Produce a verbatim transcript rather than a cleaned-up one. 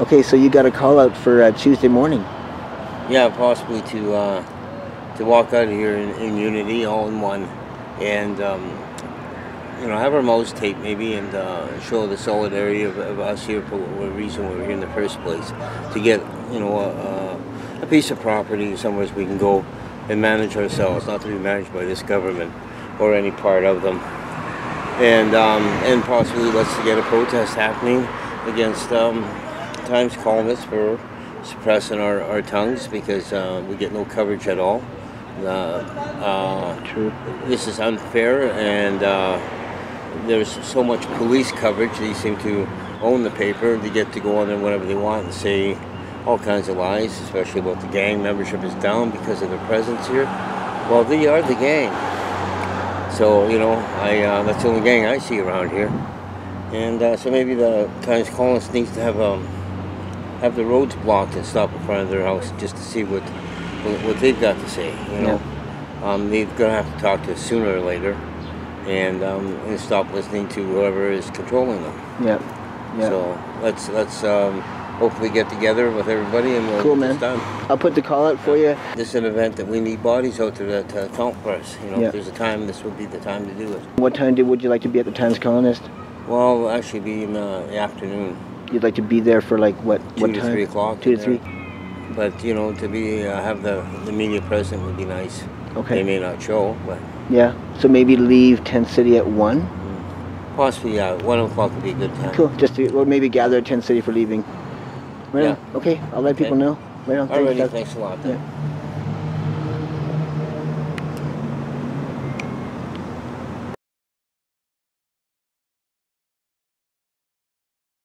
Okay, so you got a call out for uh, Tuesday morning. Yeah, possibly to uh, to walk out of here in, in unity, all in one, and um, you know, have our mouths taped maybe, and uh, show the solidarity of, of us here for the reason we were here in the first place, to get, you know, a, a piece of property somewhere we can go and manage ourselves, not to be managed by this government or any part of them, and um, and possibly let's get a protest happening against um, Times Colonists for suppressing our, our tongues, because uh, we get no coverage at all. Uh, uh, True. This is unfair, and uh, there's so much police coverage. They seem to own the paper. They get to go on there whenever they want and say all kinds of lies, especially about the gang membership is down because of their presence here. Well, they are the gang. So, you know, I uh, that's the only gang I see around here. And uh, so maybe the Times Colonist needs to have um, have the roads blocked and stop in front of their house just to see what what they've got to say. You know, yeah. um, they're gonna have to talk to us sooner or later, and um, and stop listening to whoever is controlling them. Yeah. Yeah. So let's let's um, hopefully get together with everybody and we'll cool, get this done. I'll put the call out for yeah. you. This is an event that we need bodies out there to account for us. You know, yeah. if there's a time, this would be the time to do it. What time do, would you like to be at the Times Colonist? Well, we'll actually be in uh, the afternoon. You'd like to be there for like what? Two what to time? three o'clock. Two to there. three. But you know, to be uh, have the the media present would be nice. Okay. They may not show, but yeah. So maybe leave Tent City at one. Mm. Possibly, yeah. One o'clock would be a good time. Cool. Just to, or maybe gather at Tent City for leaving. Right yeah. on. Okay. I'll let okay. people know. Right on. Alrighty. Thanks, thanks a lot. Then. Yeah.